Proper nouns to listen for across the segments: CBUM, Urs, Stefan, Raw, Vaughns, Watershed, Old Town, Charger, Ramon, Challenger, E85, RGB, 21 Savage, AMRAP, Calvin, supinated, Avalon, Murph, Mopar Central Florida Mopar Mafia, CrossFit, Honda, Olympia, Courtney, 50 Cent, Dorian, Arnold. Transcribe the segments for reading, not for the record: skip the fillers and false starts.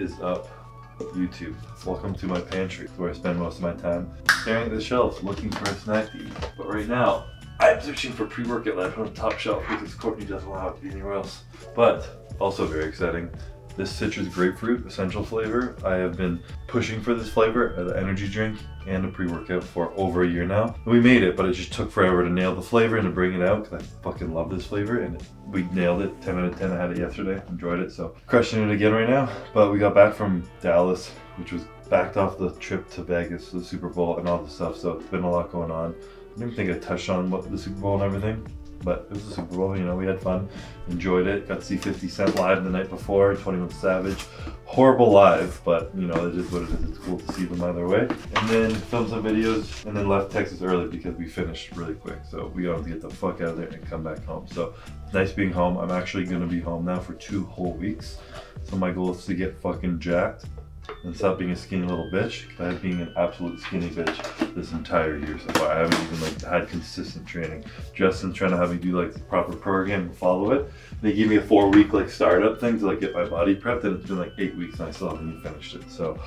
is up. YouTube. Welcome to my pantry, where I spend most of my time staring at the shelf looking for a snack to eat. But right now, I'm searching for pre-workout that I put on the top shelf because Courtney doesn't allow it to be anywhere else. But also very exciting, this citrus grapefruit essential flavor. I have been pushing for this flavor as an energy drink and a pre-workout for over a year now. We made it, but it just took forever to nail the flavor and to bring it out because I fucking love this flavor and we nailed it. 10 out of 10, I had it yesterday, enjoyed it, so crushing it again right now. But we got back from Dallas, which was backed off the trip to Vegas for the Super Bowl and all the stuff, so it's been a lot going on. I didn't think I touched on the Super Bowl and everything, but it was the Super Bowl, you know, we had fun, enjoyed it, got to see 50 Cent live the night before, 21 Savage. Horrible live, but you know, it is what it is, it's cool to see them either way. And then filmed some videos and then left Texas early because we finished really quick. So we got to get the fuck out of there and come back home. So nice being home. I'm actually gonna be home now for 2 whole weeks. So my goal is to get fucking jacked and stop being a skinny little bitch. I have been an absolute skinny bitch this entire year so far. I haven't even like had consistent training. Justin's trying to have me do like the proper program and follow it. They gave me a 4-week like startup thing to like get my body prepped, and it's been like 8 weeks and I still haven't even finished it. So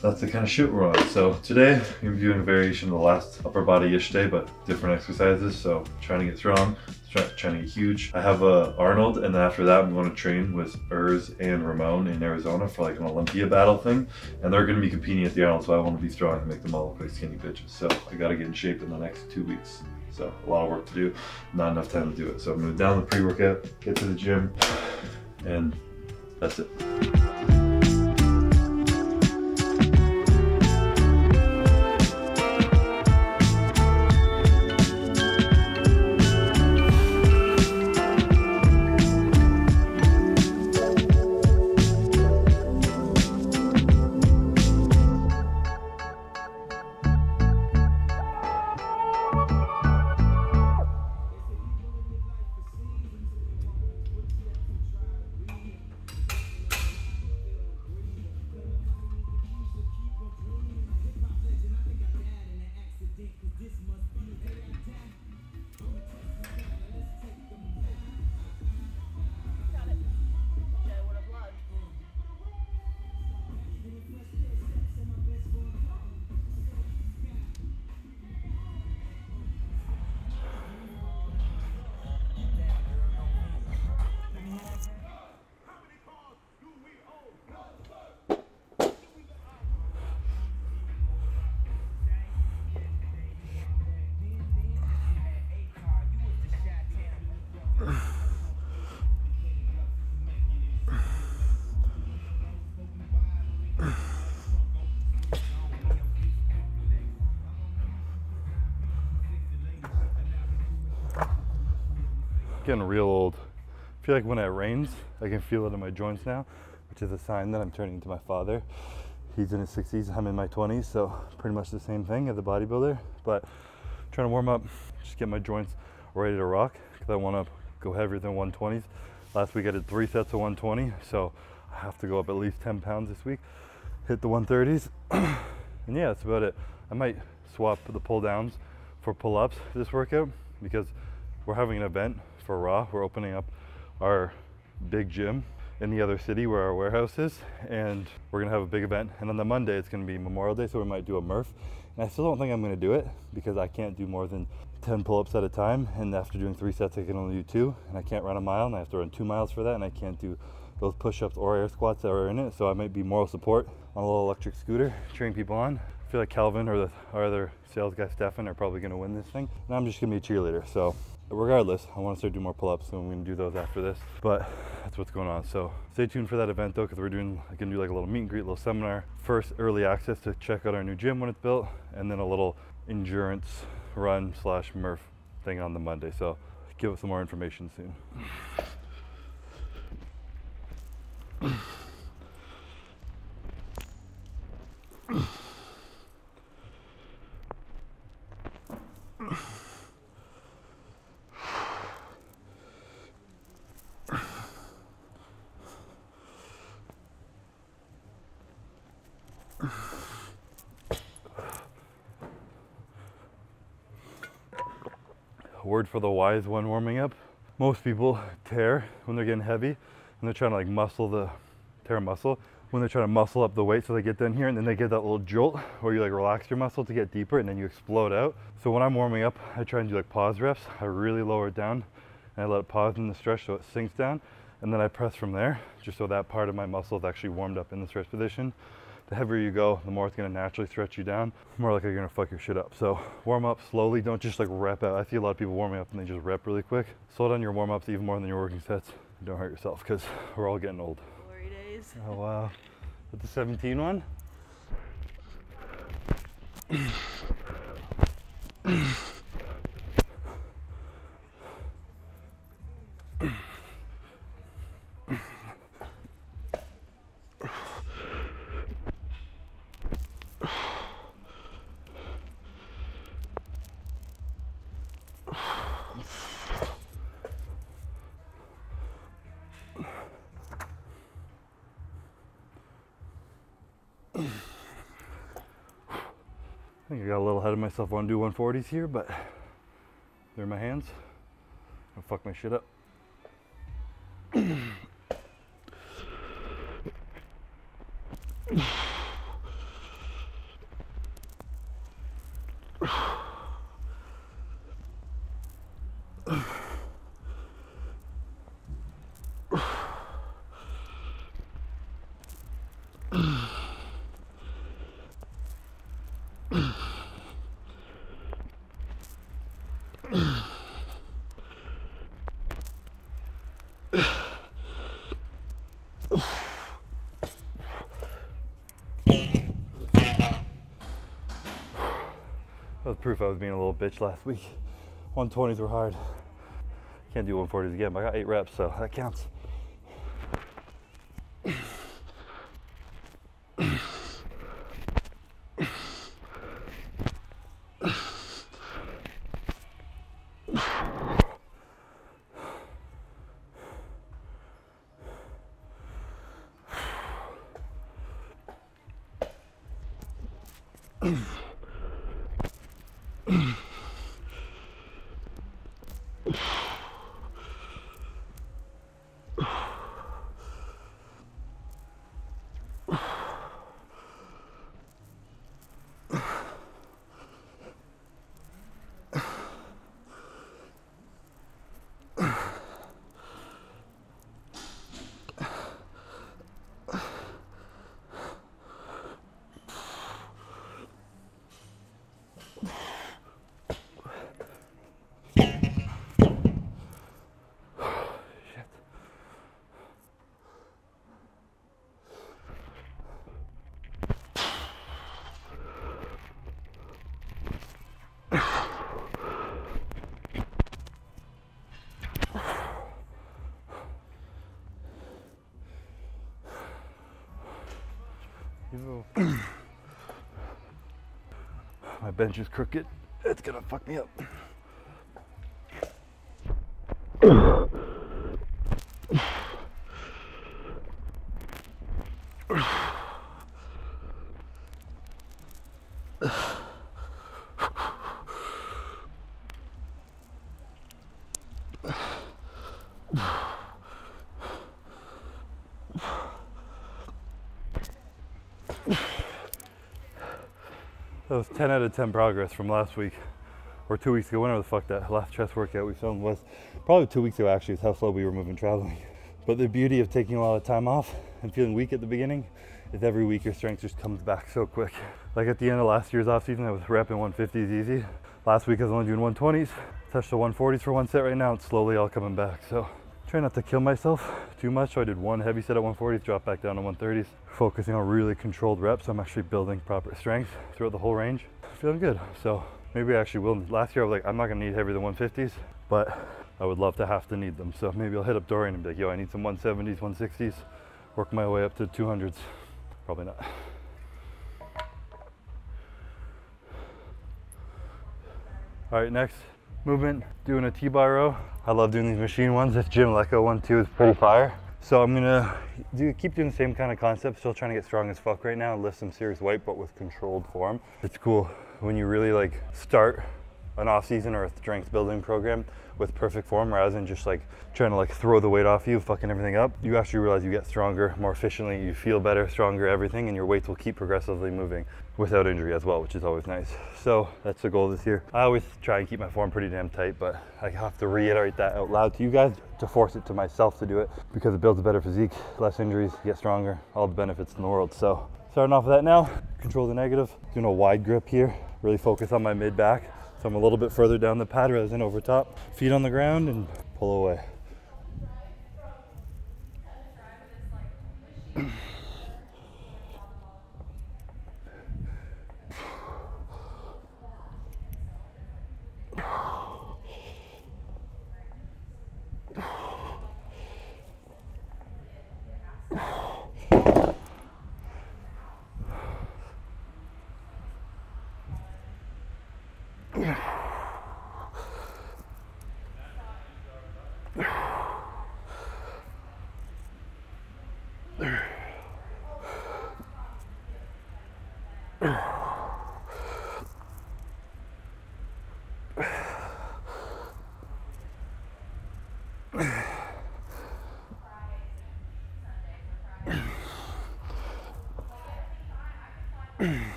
that's the kind of shit we're on. So today I'm doing a variation of the last upper body-ish day, but different exercises. So trying to get strong, trying to get huge. I have Arnold, and then after that I'm going to train with Urs and Ramon in Arizona for like an Olympia battle thing, and they're going to be competing at the Arnold, so I want to be strong and make them all look like skinny bitches. So I got to get in shape in the next 2 weeks. So a lot of work to do, not enough time to do it. So I'm going to down the pre-workout, get to the gym, and that's it. Getting real old. I feel like when it rains, I can feel it in my joints now, which is a sign that I'm turning to my father. He's in his 60s, I'm in my 20s, so pretty much the same thing as a bodybuilder, but trying to warm up, just get my joints ready to rock, because I want to go heavier than 120s. Last week I did 3 sets of 120, so I have to go up at least 10 pounds this week, hit the 130s, and yeah, that's about it. I might swap the pull downs for pull ups this workout, because we're having an event for Raw. We're opening up our big gym in the other city where our warehouse is, and we're gonna have a big event, and on the Monday it's gonna be Memorial Day, so we might do a Murph, and I still don't think I'm gonna do it because I can't do more than 10 pull-ups at a time, and after doing 3 sets I can only do 2, and I can't run a mile and I have to run 2 miles for that, and I can't do those push-ups or air squats that are in it, so I might be moral support on a little electric scooter, cheering people on. I feel like Calvin or our other sales guy Stefan are probably gonna win this thing, and I'm just gonna be a cheerleader. So regardless, I want to start doing more pull-ups, so I'm going to do those after this, but that's what's going on. So stay tuned for that event though, because we're doing, I can do like a little meet and greet, a little seminar, first early access to check out our new gym when it's built, and then a little endurance run slash Murph thing on the Monday. So give us some more information soon. Word for the wise one warming up. Most people tear when they're getting heavy and they're trying to like muscle the tear muscle. when they're trying to muscle up the weight, so they get down here and then they get that little jolt where you like relax your muscle to get deeper and then you explode out. So when I'm warming up, I try and do like pause reps. I really lower it down and I let it pause in the stretch so it sinks down, and then I press from there, just so that part of my muscle is actually warmed up in the stretch position. The heavier you go, the more it's gonna naturally stretch you down, more likely you're gonna fuck your shit up. So warm up slowly, don't just like rep out. I see a lot of people warming up and they just rep really quick. Slow down your warm ups even more than your working sets. Don't hurt yourself, because we're all getting old. Glory days. Oh wow. With the 17 one? I think I got a little ahead of myself. I want to do 140s here, but they're in my hands. I'll fuck my shit up. That was proof I was being a little bitch last week. 120s were hard. Can't do 140s again, but I got 8 reps, so that counts. My bench is crooked. It's gonna fuck me up. That was 10 out of 10 progress from last week, or 2 weeks ago, whenever the fuck that last chest workout we filmed was. Probably 2 weeks ago actually, is how slow we were moving traveling. But the beauty of taking a lot of time off and feeling weak at the beginning is every week your strength just comes back so quick. Like at the end of last year's off season, I was repping 150s easy. Last week I was only doing 120s, touched the 140s for one set right now, it's slowly all coming back. So try not to kill myself too much. So I did one heavy set at 140s, dropped back down to 130s, focusing on really controlled reps. I'm actually building proper strength throughout the whole range. Feeling good. So maybe I actually will. Last year I was like, I'm not gonna need heavier than 150s, but I would love to have to need them. So maybe I'll hit up Dorian and be like, yo, I need some 170s, 160s, work my way up to 200s. Probably not. All right, next movement, doing a T-bar row. I love doing these machine ones. This gym Leco 1-2 is pretty fire. So I'm gonna keep doing the same kind of concept, still trying to get strong as fuck right now and lift some serious weight, but with controlled form. It's cool when you really like start an off-season or a strength building program with perfect form, rather than just like trying to like throw the weight off you, fucking everything up, you actually realize you get stronger, more efficiently, you feel better, stronger, everything, and your weights will keep progressively moving without injury as well, which is always nice. So that's the goal this year. I always try and keep my form pretty damn tight, but I have to reiterate that out loud to you guys, to force it to myself to do it, because it builds a better physique, less injuries, get stronger, all the benefits in the world. So starting off with that now, control the negative, doing a wide grip here, really focus on my mid back. So I'm a little bit further down the pad rather than over top. Feet on the ground and pull away.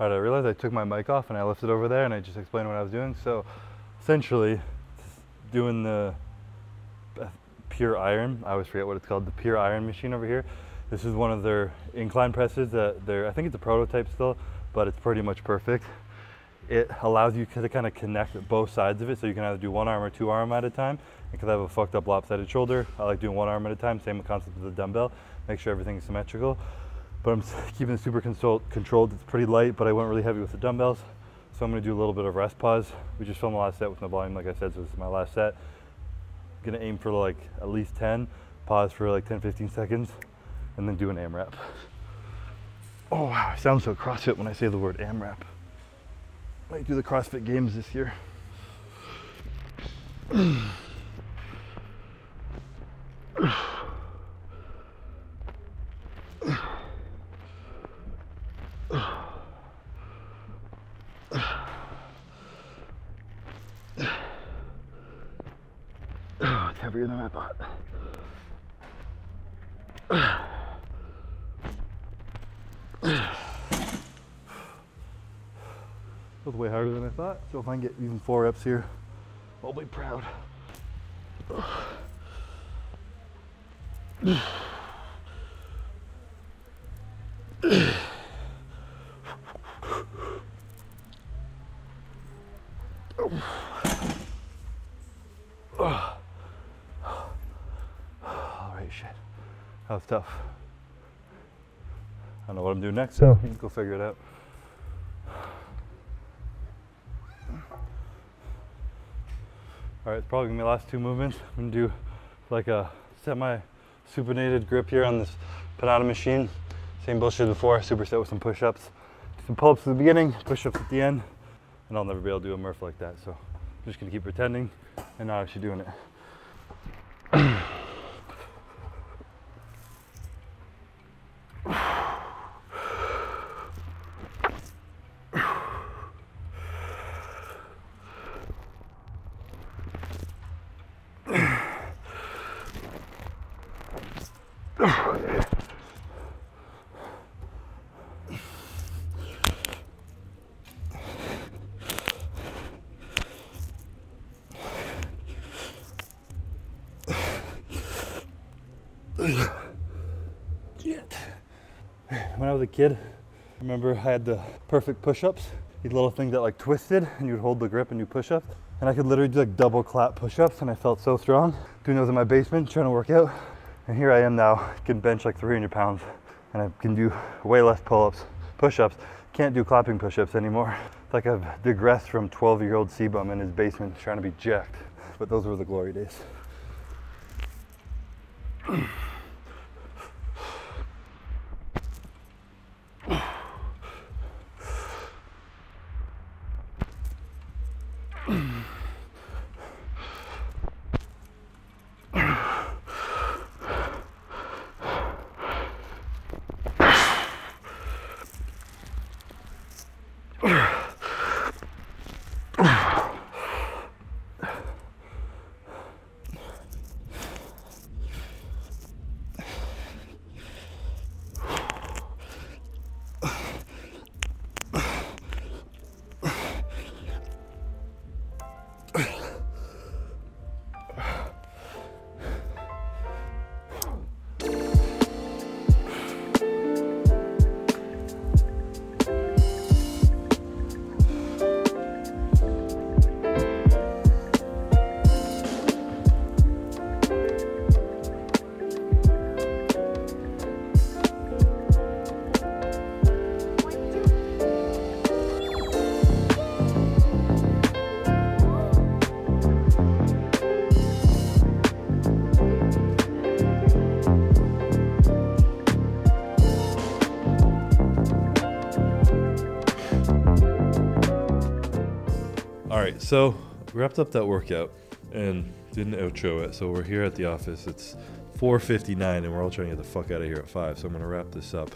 All right, I realized I took my mic off and I left it over there and I just explained what I was doing. So essentially doing the pure iron, I always forget what it's called, the pure iron machine over here. This is one of their incline presses that they're, I think it's a prototype still, but it's pretty much perfect. It allows you to kind of connect both sides of it. So you can either do one arm or two arm at a time. Because I have a fucked up lopsided shoulder, I like doing one arm at a time. Same concept with the dumbbell. Make sure everything's symmetrical. But I'm keeping it super controlled. It's pretty light, but I went really heavy with the dumbbells. So I'm gonna do a little bit of rest pause. We just filmed the last set with no volume, like I said, so this is my last set. I'm gonna aim for like at least 10, pause for like 10, 15 seconds, and then do an AMRAP. Oh wow, I sound so CrossFit when I say the word AMRAP. Might do the CrossFit Games this year. Heavier than I thought. That was way harder than I thought. So if I can get even 4 reps here, I'll be proud. That was tough. I don't know what I'm doing next, so you can go figure it out. All right, it's probably gonna be my last 2 movements. I'm gonna do like a semi-supinated grip here on this Panada machine. Same bullshit as before, superset with some push-ups. Some pull-ups at the beginning, push-ups at the end, and I'll never be able to do a Murph like that, so I'm just gonna keep pretending and not actually doing it. When I was a kid, I remember I had the perfect push-ups, these little things that like twisted and you'd hold the grip and do push-ups. And I could literally do like double clap push-ups and I felt so strong doing those in my basement, trying to work out. And here I am now, I can bench like 300 pounds and I can do way less pull-ups, push-ups. Can't do clapping push-ups anymore. It's like I've digressed from 12-year-old C-bum in his basement trying to be jacked. But those were the glory days. right, so wrapped up that workout and didn't outro it. So we're here at the office. It's 4:59 and we're all trying to get the fuck out of here at 5. So I'm going to wrap this up.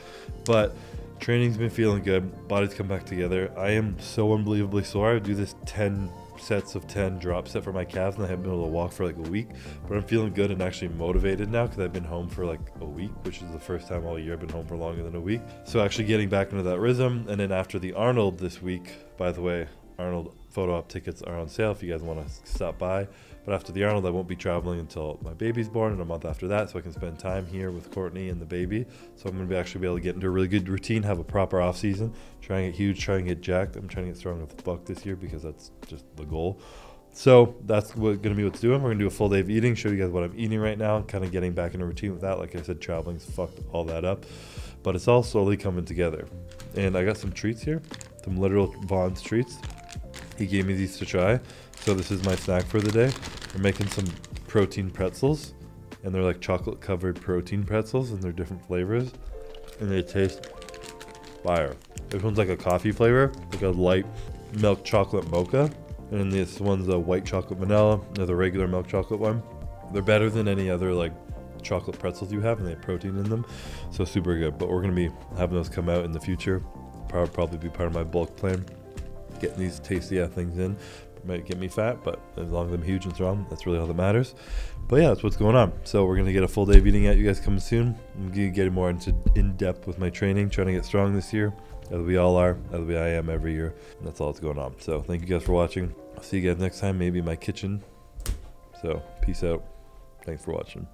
But training's been feeling good. Body's come back together. I am so unbelievably sore. I do this 10 sets of 10 drop set for my calves and I haven't been able to walk for like a week, but I'm feeling good and actually motivated now because I've been home for like a week, which is the first time all year I've been home for longer than a week. So actually getting back into that rhythm. And then after the Arnold this week, by the way, Arnold photo op tickets are on sale if you guys want to stop by. But after the Arnold, I won't be traveling until my baby's born and a month after that, so I can spend time here with Courtney and the baby. So I'm going to be able to get into a really good routine, have a proper off season, try and get huge, try and get jacked. I'm trying to get strong as fuck this year because that's just the goal. So that's what going to be what's doing. We're going to do a full day of eating, show you guys what I'm eating right now, kind of getting back in a routine with that. Like I said, traveling's fucked all that up, but it's all slowly coming together. And I got some treats here, some literal Vaughns treats. He gave me these to try. So this is my snack for the day. We're making some protein pretzels, and they're like chocolate covered protein pretzels, and they're different flavors and they taste fire. This one's like a coffee flavor, like a light milk chocolate mocha, and then this one's a white chocolate vanilla, or the regular milk chocolate one. They're better than any other like chocolate pretzels you have, and they have protein in them, so super good. But we're gonna be having those come out in the future. Probably be part of my bulk plan, getting these tasty things in. Might get me fat, but as long as I'm huge and strong, that's really all that matters. But yeah, that's what's going on. So we're gonna get a full day of eating out. You guys coming soon. I'm gonna get more into in depth with my training, trying to get strong this year, as we all are, as we I am every year, and that's all that's going on. So thank you guys for watching. I'll see you guys next time, maybe in my kitchen. So peace out. Thanks for watching.